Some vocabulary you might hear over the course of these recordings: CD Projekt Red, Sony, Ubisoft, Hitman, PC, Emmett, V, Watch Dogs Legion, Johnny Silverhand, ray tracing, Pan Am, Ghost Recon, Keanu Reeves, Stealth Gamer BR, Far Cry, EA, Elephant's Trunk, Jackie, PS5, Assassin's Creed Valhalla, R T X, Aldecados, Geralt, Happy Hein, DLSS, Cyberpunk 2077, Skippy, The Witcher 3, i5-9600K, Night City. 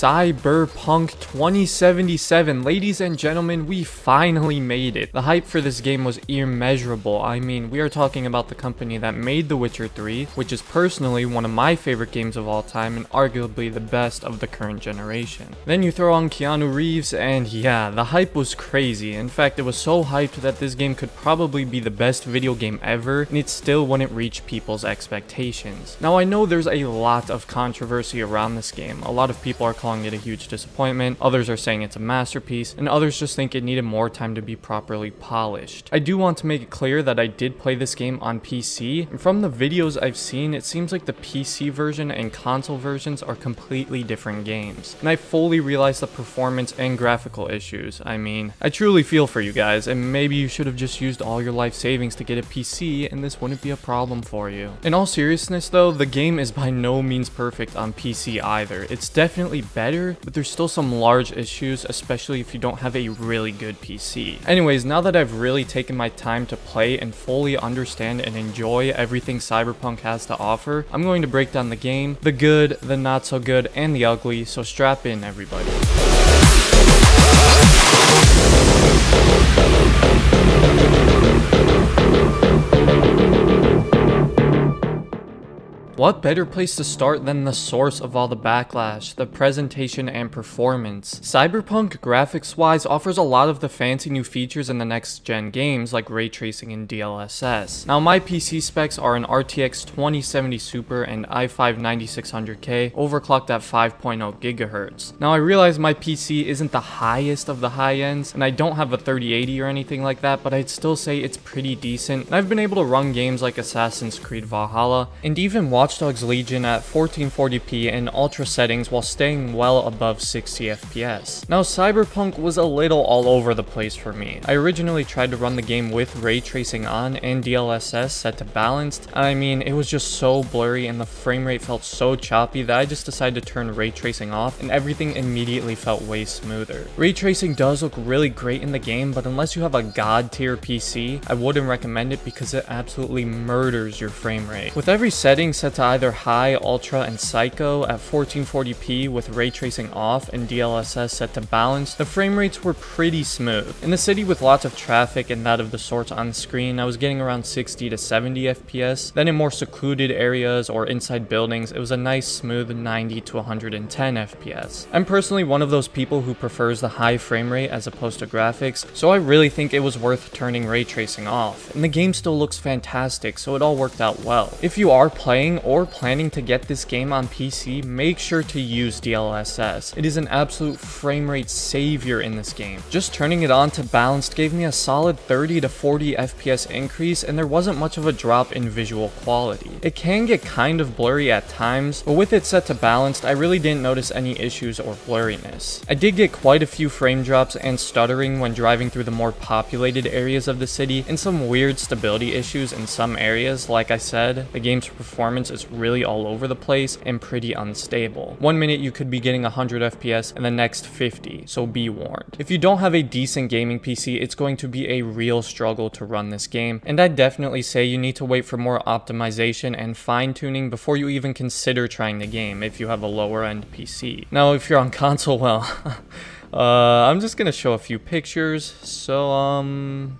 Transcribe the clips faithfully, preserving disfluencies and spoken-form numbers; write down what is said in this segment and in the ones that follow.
Cyberpunk twenty seventy-seven. Ladies and gentlemen, we finally made it. The hype for this game was immeasurable. I mean, we are talking about the company that made The Witcher three, which is personally one of my favorite games of all time and arguably the best of the current generation. Then you throw on Keanu Reeves and yeah, the hype was crazy. In fact, it was so hyped that this game could probably be the best video game ever and it still wouldn't reach people's expectations. Now I know there's a lot of controversy around this game. A lot of people are calling it a huge disappointment, others are saying it's a masterpiece, and others just think it needed more time to be properly polished. I do want to make it clear that I did play this game on P C, and from the videos I've seen, it seems like the P C version and console versions are completely different games, and I fully realize the performance and graphical issues. I mean, I truly feel for you guys, and maybe you should have just used all your life savings to get a P C, and this wouldn't be a problem for you. In all seriousness though, the game is by no means perfect on P C either. It's definitely better, but there's still some large issues, especially if you don't have a really good P C. Anyways, now that I've really taken my time to play and fully understand and enjoy everything Cyberpunk has to offer, I'm going to break down the game, the good, the not so good, and the ugly, so strap in everybody. What better place to start than the source of all the backlash, the presentation and performance. Cyberpunk graphics wise offers a lot of the fancy new features in the next gen games like ray tracing and D L S S. Now my P C specs are an R T X twenty seventy Super and i five ninety-six hundred K overclocked at five point oh gigahertz. Now I realize my P C isn't the highest of the high ends and I don't have a thirty eighty or anything like that, but I'd still say it's pretty decent and I've been able to run games like Assassin's Creed Valhalla and even watch Watch Dogs Legion at fourteen forty p in ultra settings while staying well above sixty F P S. Now Cyberpunk was a little all over the place for me. I originally tried to run the game with ray tracing on and D L S S set to balanced, and I mean it was just so blurry and the frame rate felt so choppy that I just decided to turn ray tracing off and everything immediately felt way smoother. Ray tracing does look really great in the game, but unless you have a god tier P C, I wouldn't recommend it because it absolutely murders your frame rate. With every setting set to either high, ultra, and psycho at fourteen forty p with ray tracing off and D L S S set to balance, the frame rates were pretty smooth. In the city with lots of traffic and that of the sorts on screen, I was getting around sixty to seventy F P S. Then in more secluded areas or inside buildings, it was a nice smooth ninety to one ten F P S. I'm personally one of those people who prefers the high frame rate as opposed to graphics, so I really think it was worth turning ray tracing off. And the game still looks fantastic, so it all worked out well. If you are playing or planning to get this game on P C, make sure to use D L S S. It is an absolute frame rate savior in this game. Just turning it on to balanced gave me a solid thirty to forty F P S increase and there wasn't much of a drop in visual quality. It can get kind of blurry at times, but with it set to balanced, I really didn't notice any issues or blurriness. I did get quite a few frame drops and stuttering when driving through the more populated areas of the city and some weird stability issues in some areas. Like I said, the game's performance is really all over the place and pretty unstable. One minute you could be getting one hundred F P S and the next fifty, so be warned. If you don't have a decent gaming P C, it's going to be a real struggle to run this game, and I definitely say you need to wait for more optimization and fine-tuning before you even consider trying the game if you have a lower-end P C. Now if you're on console, well, uh, I'm just gonna show a few pictures, so um...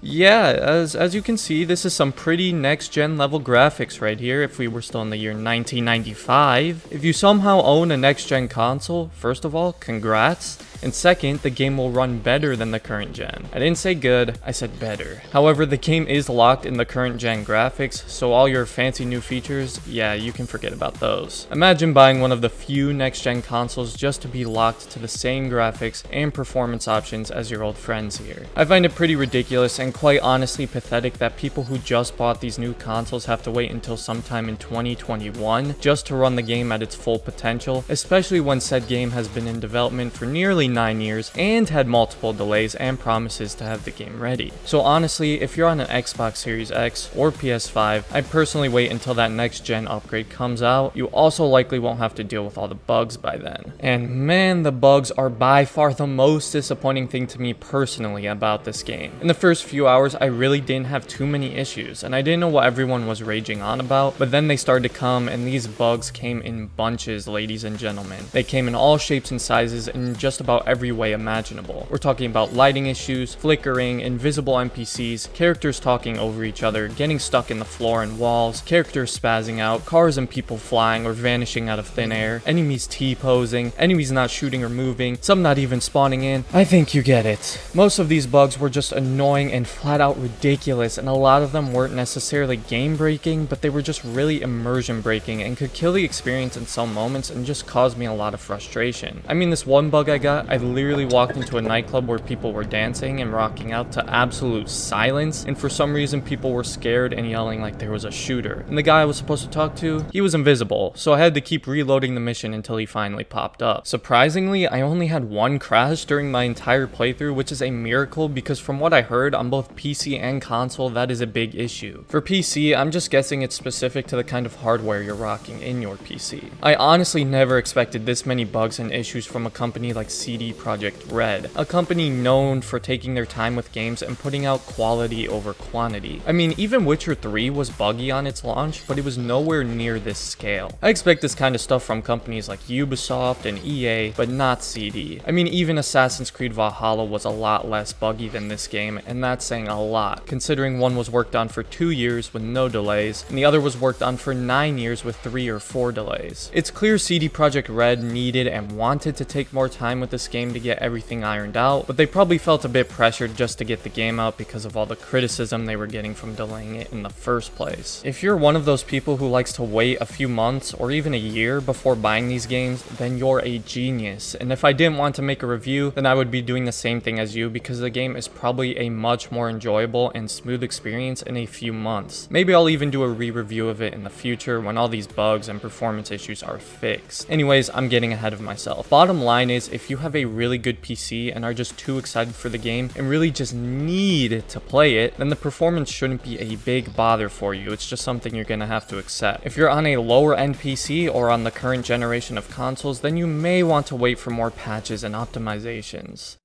yeah, as, as you can see, this is some pretty next-gen level graphics right here if we were still in the year nineteen ninety-five. If you somehow own a next-gen console, first of all, congrats. And second, the game will run better than the current gen. I didn't say good, I said better. However, the game is locked in the current gen graphics, so all your fancy new features, yeah, you can forget about those. Imagine buying one of the few next gen consoles just to be locked to the same graphics and performance options as your old friends here. I find it pretty ridiculous and quite honestly pathetic that people who just bought these new consoles have to wait until sometime in twenty twenty-one just to run the game at its full potential, especially when said game has been in development for nearly nine years and had multiple delays and promises to have the game ready. So honestly, if you're on an Xbox Series X or P S five, I personally wait until that next gen upgrade comes out. You also likely won't have to deal with all the bugs by then. And man, the bugs are by far the most disappointing thing to me personally about this game. In the first few hours, I really didn't have too many issues, and I didn't know what everyone was raging on about, but then they started to come, and these bugs came in bunches, ladies and gentlemen. They came in all shapes and sizes in just about every way imaginable. We're talking about lighting issues, flickering, invisible N P Cs, characters talking over each other, getting stuck in the floor and walls, characters spazzing out, cars and people flying or vanishing out of thin air, enemies T-posing, enemies not shooting or moving, some not even spawning in. I think you get it. Most of these bugs were just annoying and flat out ridiculous, and a lot of them weren't necessarily game breaking, but they were just really immersion breaking and could kill the experience in some moments and just caused me a lot of frustration. I mean, this one bug I got, I literally walked into a nightclub where people were dancing and rocking out to absolute silence, and for some reason people were scared and yelling like there was a shooter. And the guy I was supposed to talk to, he was invisible, so I had to keep reloading the mission until he finally popped up. Surprisingly, I only had one crash during my entire playthrough, which is a miracle because from what I heard on both P C and console, that is a big issue. For P C, I'm just guessing it's specific to the kind of hardware you're rocking in your P C. I honestly never expected this many bugs and issues from a company like C D Projekt Red, a company known for taking their time with games and putting out quality over quantity. I mean, even Witcher three was buggy on its launch, but it was nowhere near this scale. I expect this kind of stuff from companies like Ubisoft and E A, but not C D. I mean, even Assassin's Creed Valhalla was a lot less buggy than this game, and that's saying a lot, considering one was worked on for two years with no delays, and the other was worked on for nine years with three or four delays. It's clear C D Projekt Red needed and wanted to take more time with this game to get everything ironed out, but they probably felt a bit pressured just to get the game out because of all the criticism they were getting from delaying it in the first place. If you're one of those people who likes to wait a few months or even a year before buying these games, then you're a genius, and if I didn't want to make a review, then I would be doing the same thing as you because the game is probably a much more enjoyable and smooth experience in a few months. Maybe I'll even do a re-review of it in the future when all these bugs and performance issues are fixed. Anyways, I'm getting ahead of myself. Bottom line is, if you have a really good P C and are just too excited for the game and really just need to play it, then the performance shouldn't be a big bother for you. It's just something you're gonna have to accept. If you're on a lower end P C or on the current generation of consoles, then you may want to wait for more patches and optimizations.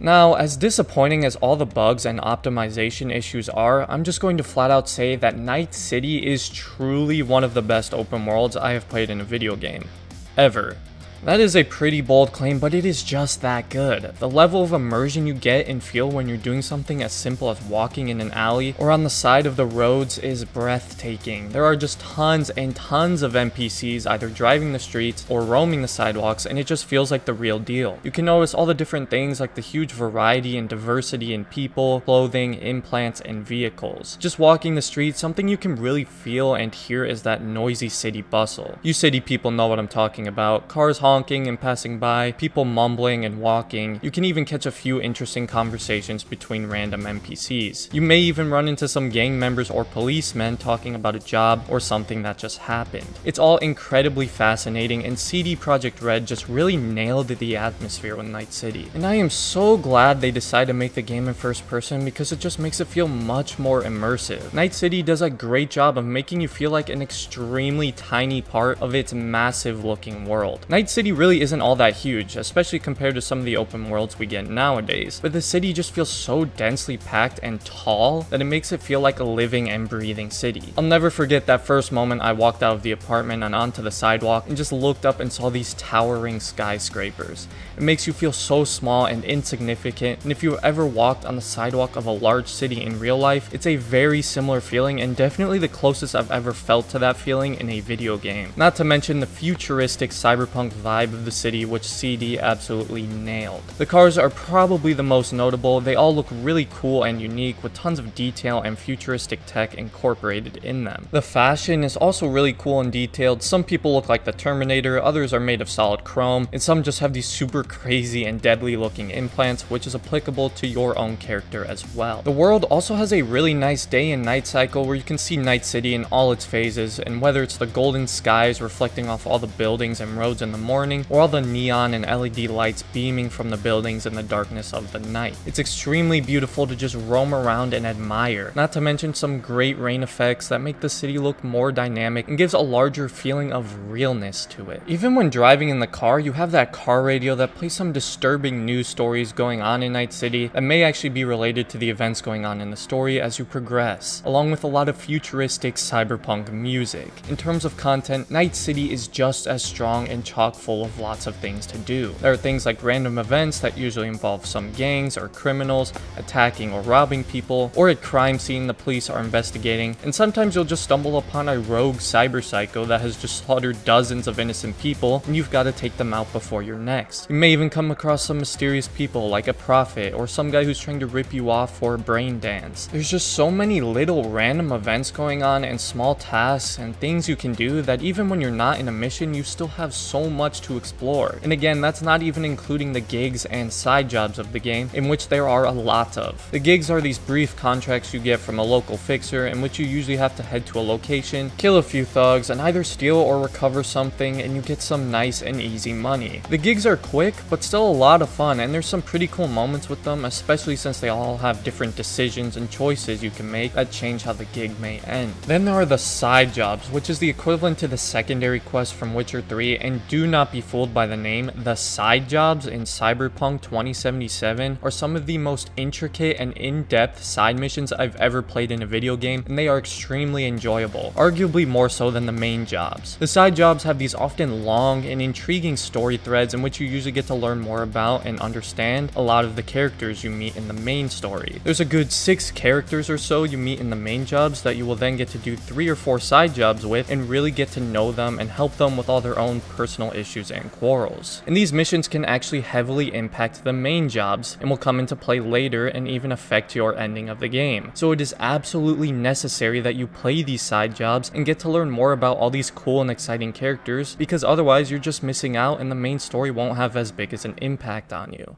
Now, as disappointing as all the bugs and optimization issues are, I'm just going to flat out say that Night City is truly one of the best open worlds I have played in a video game, ever. That is a pretty bold claim, but it is just that good. The level of immersion you get and feel when you're doing something as simple as walking in an alley or on the side of the roads is breathtaking. There are just tons and tons of N P Cs either driving the streets or roaming the sidewalks, and it just feels like the real deal. You can notice all the different things like the huge variety and diversity in people, clothing, implants, and vehicles. Just walking the streets, something you can really feel and hear is that noisy city bustle. You city people know what I'm talking about. Cars honk honking and passing by, people mumbling and walking. You can even catch a few interesting conversations between random N P Cs. You may even run into some gang members or policemen talking about a job or something that just happened. It's all incredibly fascinating, and C D Projekt Red just really nailed the atmosphere with Night City. And I am so glad they decided to make the game in first person because it just makes it feel much more immersive. Night City does a great job of making you feel like an extremely tiny part of its massive looking world. Night City really isn't all that huge, especially compared to some of the open worlds we get nowadays, but the city just feels so densely packed and tall that it makes it feel like a living and breathing city. I'll never forget that first moment I walked out of the apartment and onto the sidewalk and just looked up and saw these towering skyscrapers. It makes you feel so small and insignificant, and if you've ever walked on the sidewalk of a large city in real life, it's a very similar feeling and definitely the closest I've ever felt to that feeling in a video game. Not to mention the futuristic Cyberpunk vibe of the city, which C D absolutely nailed. The cars are probably the most notable. They all look really cool and unique, with tons of detail and futuristic tech incorporated in them. The fashion is also really cool and detailed. Some people look like the Terminator, others are made of solid chrome, and some just have these super crazy and deadly looking implants, which is applicable to your own character as well. The world also has a really nice day and night cycle where you can see Night City in all its phases, and whether it's the golden skies reflecting off all the buildings and roads in the morning, or all the neon and L E D lights beaming from the buildings in the darkness of the night. It's extremely beautiful to just roam around and admire, not to mention some great rain effects that make the city look more dynamic and gives a larger feeling of realness to it. Even when driving in the car, you have that car radio that plays some disturbing news stories going on in Night City that may actually be related to the events going on in the story as you progress, along with a lot of futuristic cyberpunk music. In terms of content, Night City is just as strong and chock full of lots of things to do. There are things like random events that usually involve some gangs or criminals attacking or robbing people, or a crime scene the police are investigating, and sometimes you'll just stumble upon a rogue cyber psycho that has just slaughtered dozens of innocent people, and you've got to take them out before you're next. You may even come across some mysterious people like a prophet or some guy who's trying to rip you off for a brain dance. There's just so many little random events going on and small tasks and things you can do that even when you're not in a mission, you still have so much to explore. And again, that's not even including the gigs and side jobs of the game, in which there are a lot of. The gigs are these brief contracts you get from a local fixer in which you usually have to head to a location, kill a few thugs, and either steal or recover something, and you get some nice and easy money. The gigs are quick, but still a lot of fun, and there's some pretty cool moments with them, especially since they all have different decisions and choices you can make that change how the gig may end. Then there are the side jobs, which is the equivalent to the secondary quest from Witcher three, and do not be fooled by the name. The side jobs in Cyberpunk twenty seventy-seven are some of the most intricate and in-depth side missions I've ever played in a video game, and they are extremely enjoyable, arguably more so than the main jobs. The side jobs have these often long and intriguing story threads in which you usually get to learn more about and understand a lot of the characters you meet in the main story. There's a good six characters or so you meet in the main jobs that you will then get to do three or four side jobs with and really get to know them and help them with all their own personal issues and quarrels. And these missions can actually heavily impact the main jobs and will come into play later and even affect your ending of the game. So it is absolutely necessary that you play these side jobs and get to learn more about all these cool and exciting characters, because otherwise you're just missing out and the main story won't have as big as an impact on you.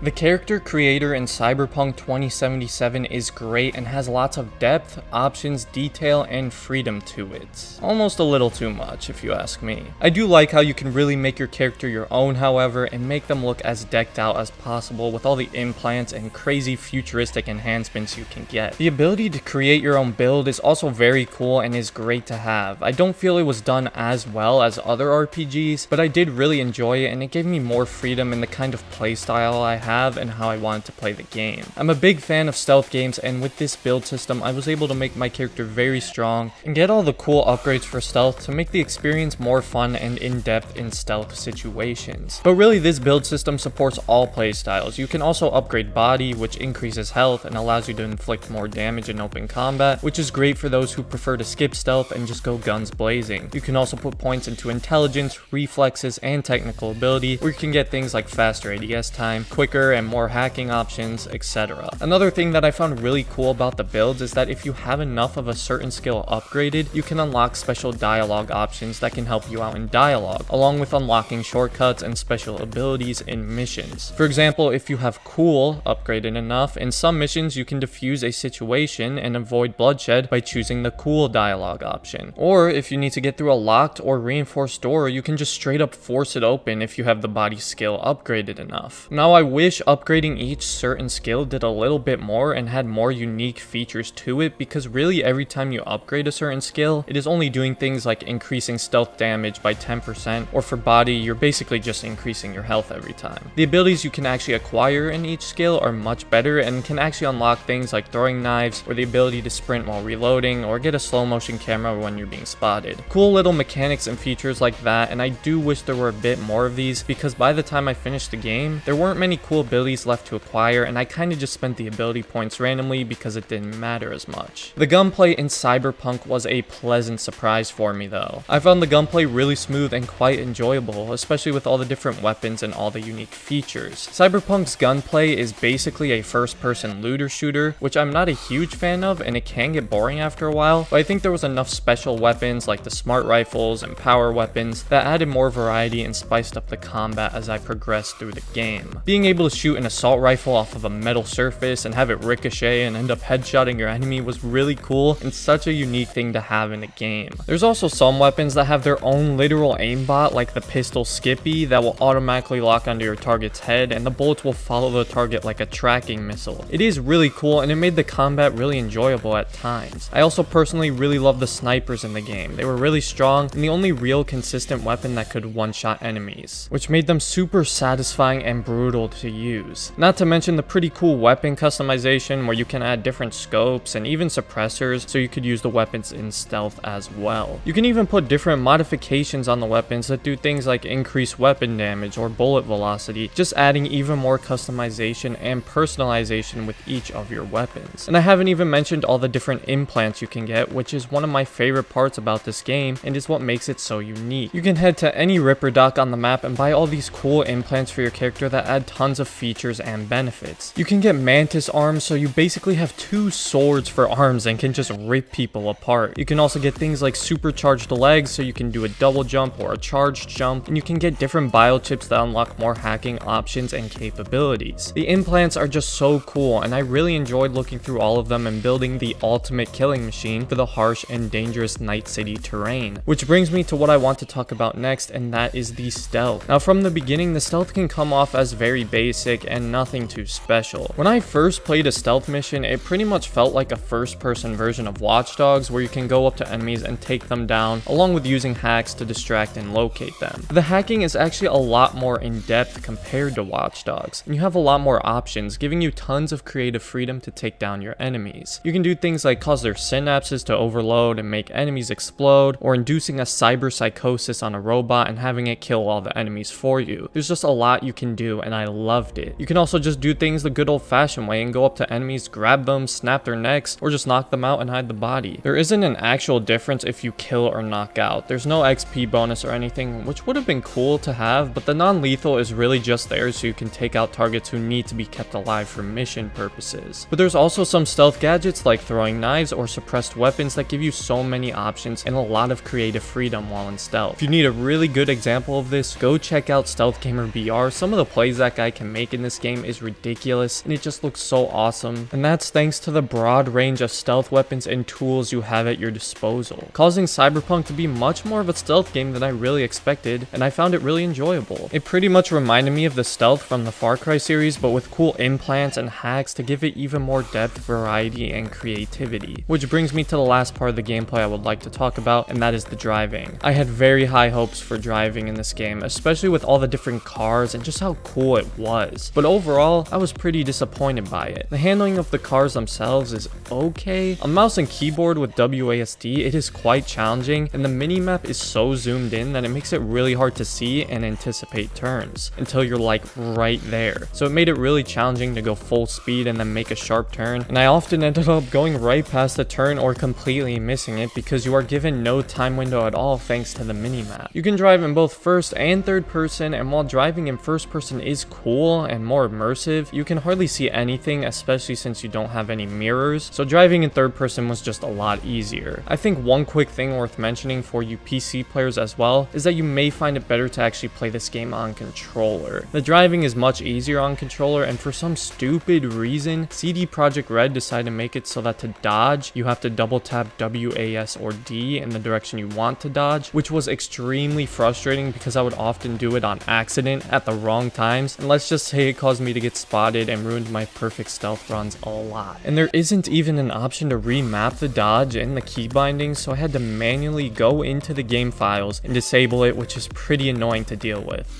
The character creator in Cyberpunk twenty seventy-seven is great and has lots of depth, options, detail, and freedom to it. Almost a little too much, if you ask me. I do like how you can really make your character your own, however, and make them look as decked out as possible with all the implants and crazy futuristic enhancements you can get. The ability to create your own build is also very cool and is great to have. I don't feel it was done as well as other R P Gs, but I did really enjoy it, and it gave me more freedom in the kind of playstyle I had have and how I wanted to play the game. I'm a big fan of stealth games, and with this build system I was able to make my character very strong and get all the cool upgrades for stealth to make the experience more fun and in-depth in stealth situations. But really, this build system supports all playstyles. You can also upgrade body, which increases health and allows you to inflict more damage in open combat, which is great for those who prefer to skip stealth and just go guns blazing. You can also put points into intelligence, reflexes, and technical ability, where you can get things like faster A D S time, quicker and more hacking options, et cetera. Another thing that I found really cool about the builds is that if you have enough of a certain skill upgraded, you can unlock special dialogue options that can help you out in dialogue, along with unlocking shortcuts and special abilities in missions. For example, if you have cool upgraded enough, in some missions you can defuse a situation and avoid bloodshed by choosing the cool dialogue option. Or if you need to get through a locked or reinforced door, you can just straight up force it open if you have the body skill upgraded enough. Now I wish wish upgrading each certain skill did a little bit more and had more unique features to it, because really every time you upgrade a certain skill, it is only doing things like increasing stealth damage by ten percent, or for body, you're basically just increasing your health every time. The abilities you can actually acquire in each skill are much better and can actually unlock things like throwing knives, or the ability to sprint while reloading, or get a slow motion camera when you're being spotted. Cool little mechanics and features like that, and I do wish there were a bit more of these, because by the time I finished the game, there weren't many cool abilities left to acquire, and I kinda just spent the ability points randomly because it didn't matter as much. The gunplay in Cyberpunk was a pleasant surprise for me though. I found the gunplay really smooth and quite enjoyable, especially with all the different weapons and all the unique features. Cyberpunk's gunplay is basically a first-person looter shooter, which I'm not a huge fan of, and it can get boring after a while, but I think there was enough special weapons like the smart rifles and power weapons that added more variety and spiced up the combat as I progressed through the game. Being able to shoot an assault rifle off of a metal surface and have it ricochet and end up headshotting your enemy was really cool and such a unique thing to have in a game. There's also some weapons that have their own literal aimbot, like the pistol Skippy that will automatically lock onto your target's head and the bullets will follow the target like a tracking missile. It is really cool and it made the combat really enjoyable at times. I also personally really love the snipers in the game. They were really strong and the only real consistent weapon that could one-shot enemies, which made them super satisfying and brutal to use. Not to mention the pretty cool weapon customization where you can add different scopes and even suppressors so you could use the weapons in stealth as well. You can even put different modifications on the weapons that do things like increase weapon damage or bullet velocity, just adding even more customization and personalization with each of your weapons. And I haven't even mentioned all the different implants you can get, which is one of my favorite parts about this game and is what makes it so unique. You can head to any Ripper Doc on the map and buy all these cool implants for your character that add tons of features and benefits. You can get mantis arms, so you basically have two swords for arms and can just rip people apart. You can also get things like supercharged legs, so you can do a double jump or a charged jump, and you can get different biochips that unlock more hacking options and capabilities. The implants are just so cool, and I really enjoyed looking through all of them and building the ultimate killing machine for the harsh and dangerous Night City terrain. Which brings me to what I want to talk about next, and that is the stealth. Now from the beginning, the stealth can come off as very basic and nothing too special. When I first played a stealth mission, it pretty much felt like a first person version of Watch Dogs, where you can go up to enemies and take them down, along with using hacks to distract and locate them. The hacking is actually a lot more in depth compared to Watch Dogs, and you have a lot more options, giving you tons of creative freedom to take down your enemies. You can do things like cause their synapses to overload and make enemies explode, or inducing a cyber psychosis on a robot and having it kill all the enemies for you. There's just a lot you can do, and I loved it. You can also just do things the good old-fashioned way and go up to enemies, grab them, snap their necks, or just knock them out and hide the body. There isn't an actual difference if you kill or knock out. There's no X P bonus or anything, which would have been cool to have, but the non-lethal is really just there so you can take out targets who need to be kept alive for mission purposes. But there's also some stealth gadgets like throwing knives or suppressed weapons that give you so many options and a lot of creative freedom while in stealth. If you need a really good example of this, go check out Stealth Gamer B R. Some of the plays that guy can make in this game is ridiculous and it just looks so awesome, and that's thanks to the broad range of stealth weapons and tools you have at your disposal, causing Cyberpunk to be much more of a stealth game than I really expected, and I found it really enjoyable. It pretty much reminded me of the stealth from the Far Cry series, but with cool implants and hacks to give it even more depth, variety, and creativity. Which brings me to the last part of the gameplay I would like to talk about, and that is the driving. I had very high hopes for driving in this game, especially with all the different cars and just how cool it was, but overall I was pretty disappointed by it. The handling of the cars themselves is okay. On mouse and keyboard with W A S D it is quite challenging, and the minimap is so zoomed in that it makes it really hard to see and anticipate turns until you're like right there, so it made it really challenging to go full speed and then make a sharp turn, and I often ended up going right past the turn or completely missing it because you are given no time window at all thanks to the minimap. You can drive in both first and third person, and while driving in first person is cool and more immersive, you can hardly see anything, especially since you don't have any mirrors, so driving in third person was just a lot easier. I think one quick thing worth mentioning for you P C players as well is that you may find it better to actually play this game on controller. The driving is much easier on controller, and for some stupid reason C D Projekt Red decided to make it so that to dodge you have to double tap W A S or D in the direction you want to dodge, which was extremely frustrating because I would often do it on accident at the wrong times, and let's just just, hey, it caused me to get spotted and ruined my perfect stealth runs a lot. And there isn't even an option to remap the dodge and the key bindings, so I had to manually go into the game files and disable it, which is pretty annoying to deal with.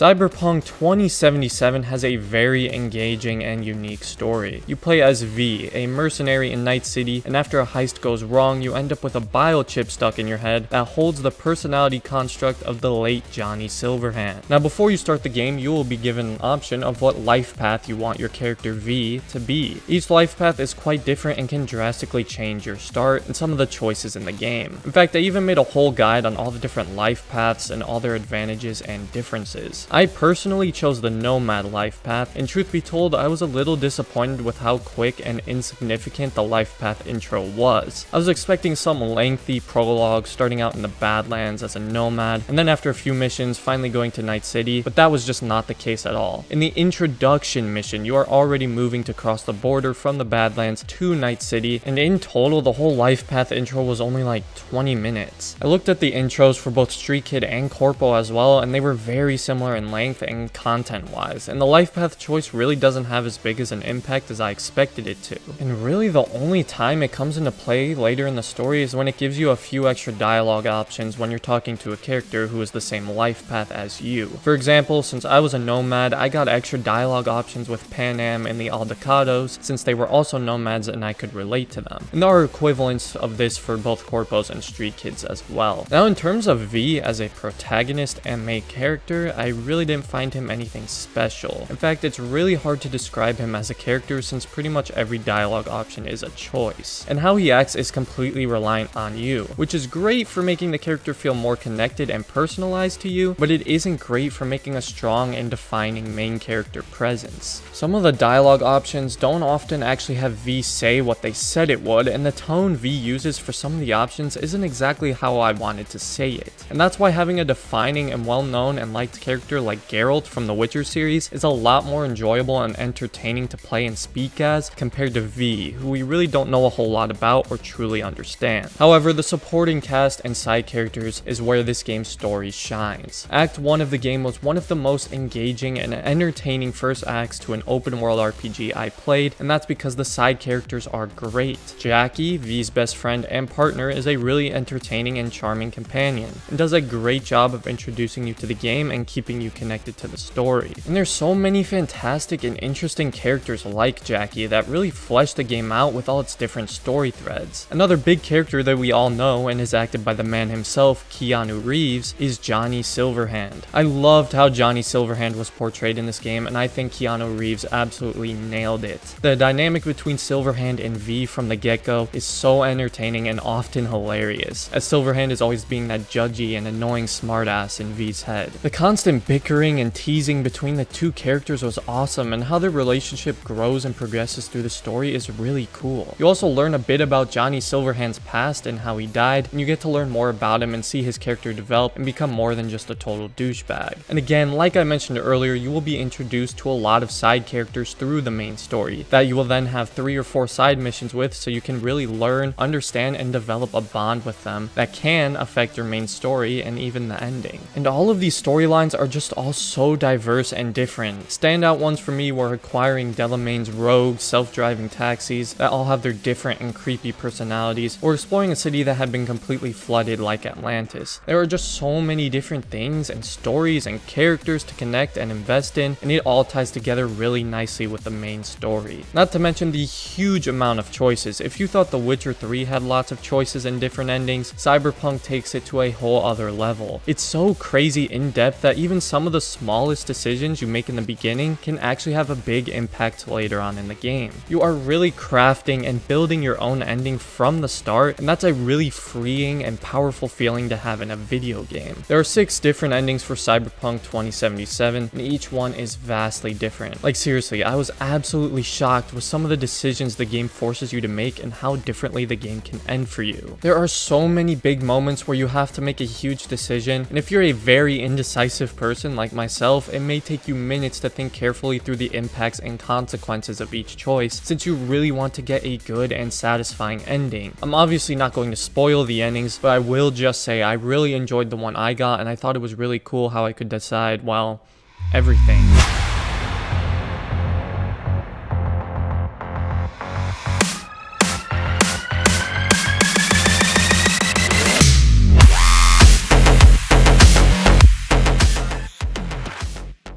Cyberpunk twenty seventy-seven has a very engaging and unique story. You play as V, a mercenary in Night City, and after a heist goes wrong, you end up with a biochip stuck in your head that holds the personality construct of the late Johnny Silverhand. Now, before you start the game, you will be given an option of what life path you want your character V to be. Each life path is quite different and can drastically change your start and some of the choices in the game. In fact, I even made a whole guide on all the different life paths and all their advantages and differences. I personally chose the Nomad life path, and truth be told, I was a little disappointed with how quick and insignificant the life path intro was. I was expecting some lengthy prologue starting out in the Badlands as a Nomad, and then after a few missions finally going to Night City, but that was just not the case at all. In the introduction mission, you are already moving to cross the border from the Badlands to Night City, and in total, the whole life path intro was only like twenty minutes. I looked at the intros for both Street Kid and Corpo as well, and they were very similar in length and content wise, and the life path choice really doesn't have as big as an impact as I expected it to. And really the only time it comes into play later in the story is when it gives you a few extra dialogue options when you're talking to a character who is the same life path as you. For example, since I was a Nomad, I got extra dialogue options with Pan Am and the Aldecados since they were also Nomads and I could relate to them. And there are equivalents of this for both Corpos and Street Kids as well. Now in terms of V as a protagonist and main character, I really really didn't find him anything special. In fact, it's really hard to describe him as a character since pretty much every dialogue option is a choice, and how he acts is completely reliant on you, which is great for making the character feel more connected and personalized to you, but it isn't great for making a strong and defining main character presence. Some of the dialogue options don't often actually have V say what they said it would, and the tone V uses for some of the options isn't exactly how I wanted to say it, and that's why having a defining and well-known and liked character like Geralt from the Witcher series is a lot more enjoyable and entertaining to play and speak as compared to V, who we really don't know a whole lot about or truly understand. However, the supporting cast and side characters is where this game's story shines. Act one of the game was one of the most engaging and entertaining first acts to an open world R P G I played, and that's because the side characters are great. Jackie, V's best friend and partner, is a really entertaining and charming companion, and does a great job of introducing you to the game and keeping you connected to the story. And there's so many fantastic and interesting characters like Jackie that really flesh the game out with all its different story threads. Another big character that we all know and is acted by the man himself, Keanu Reeves, is Johnny Silverhand. I loved how Johnny Silverhand was portrayed in this game, and I think Keanu Reeves absolutely nailed it. The dynamic between Silverhand and V from the get-go is so entertaining and often hilarious, as Silverhand is always being that judgy and annoying smartass in V's head. The constant big Bickering and teasing between the two characters was awesome, and how their relationship grows and progresses through the story is really cool. You also learn a bit about Johnny Silverhand's past and how he died, and you get to learn more about him and see his character develop and become more than just a total douchebag. And again, like I mentioned earlier, you will be introduced to a lot of side characters through the main story that you will then have three or four side missions with, so you can really learn, understand, and develop a bond with them that can affect your main story and even the ending. And all of these storylines are just all so diverse and different. Standout ones for me were acquiring Delamain's rogue self-driving taxis that all have their different and creepy personalities, or exploring a city that had been completely flooded like Atlantis. There are just so many different things and stories and characters to connect and invest in, and it all ties together really nicely with the main story. Not to mention the huge amount of choices. If you thought The Witcher three had lots of choices and different endings, Cyberpunk takes it to a whole other level. It's so crazy in-depth that even some Some of the smallest decisions you make in the beginning can actually have a big impact later on in the game. You are really crafting and building your own ending from the start, and that's a really freeing and powerful feeling to have in a video game. There are six different endings for Cyberpunk twenty seventy-seven, and each one is vastly different. Like seriously, I was absolutely shocked with some of the decisions the game forces you to make and how differently the game can end for you. There are so many big moments where you have to make a huge decision, and if you're a very indecisive person, person like myself, it may take you minutes to think carefully through the impacts and consequences of each choice, since you really want to get a good and satisfying ending. I'm obviously not going to spoil the endings, but I will just say I really enjoyed the one I got, and I thought it was really cool how I could decide, well, everything.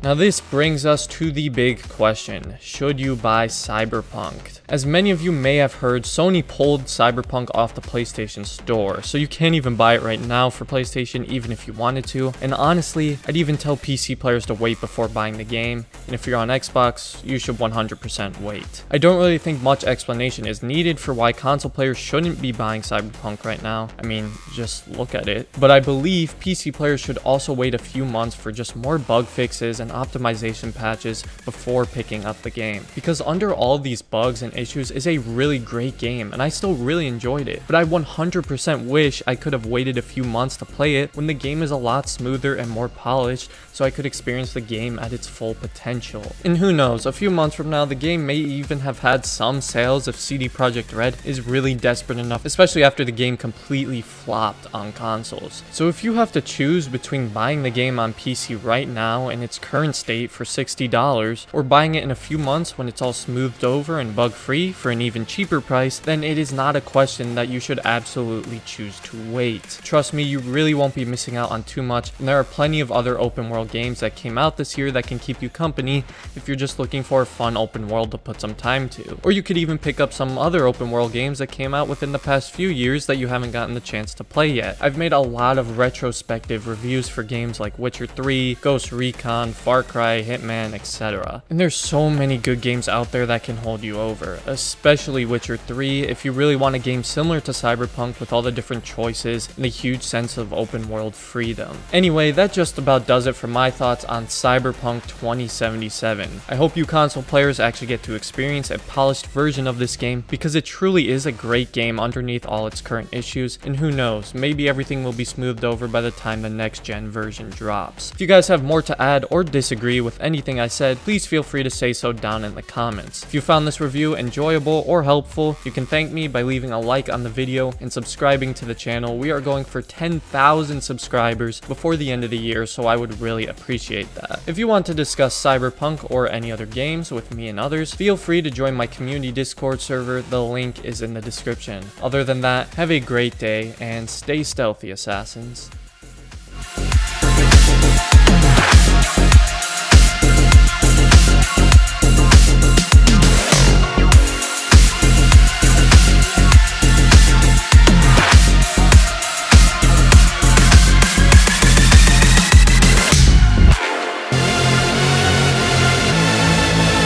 Now this brings us to the big question, should you buy Cyberpunk? As many of you may have heard, Sony pulled Cyberpunk off the PlayStation Store, so you can't even buy it right now for PlayStation even if you wanted to, and honestly, I'd even tell P C players to wait before buying the game, and if you're on Xbox, you should one hundred percent wait. I don't really think much explanation is needed for why console players shouldn't be buying Cyberpunk right now, I mean, just look at it. But I believe P C players should also wait a few months for just more bug fixes and optimization patches before picking up the game, because under all these bugs and issues is a really great game and I still really enjoyed it, but I one hundred percent wish I could have waited a few months to play it when the game is a lot smoother and more polished so I could experience the game at its full potential. And who knows, a few months from now the game may even have had some sales if C D Projekt Red is really desperate enough, especially after the game completely flopped on consoles. So if you have to choose between buying the game on P C right now in its current state for sixty dollars, or buying it in a few months when it's all smoothed over and bug free for an even cheaper price, then it is not a question that you should absolutely choose to wait. Trust me, you really won't be missing out on too much, and there are plenty of other open world games that came out this year that can keep you company if you're just looking for a fun open world to put some time to. Or you could even pick up some other open world games that came out within the past few years that you haven't gotten the chance to play yet. I've made a lot of retrospective reviews for games like Witcher three, Ghost Recon, Far Far Cry, Hitman, et cetera. And there's so many good games out there that can hold you over, especially Witcher three if you really want a game similar to Cyberpunk with all the different choices and the huge sense of open world freedom. Anyway, that just about does it for my thoughts on Cyberpunk twenty seventy-seven. I hope you console players actually get to experience a polished version of this game because it truly is a great game underneath all its current issues, and who knows, maybe everything will be smoothed over by the time the next gen version drops. If you guys have more to add or disagree, disagree with anything I said, please feel free to say so down in the comments. If you found this review enjoyable or helpful, you can thank me by leaving a like on the video and subscribing to the channel. We are going for ten thousand subscribers before the end of the year, so I would really appreciate that. If you want to discuss Cyberpunk or any other games with me and others, feel free to join my community Discord server. The link is in the description. Other than that, have a great day and stay stealthy, assassins.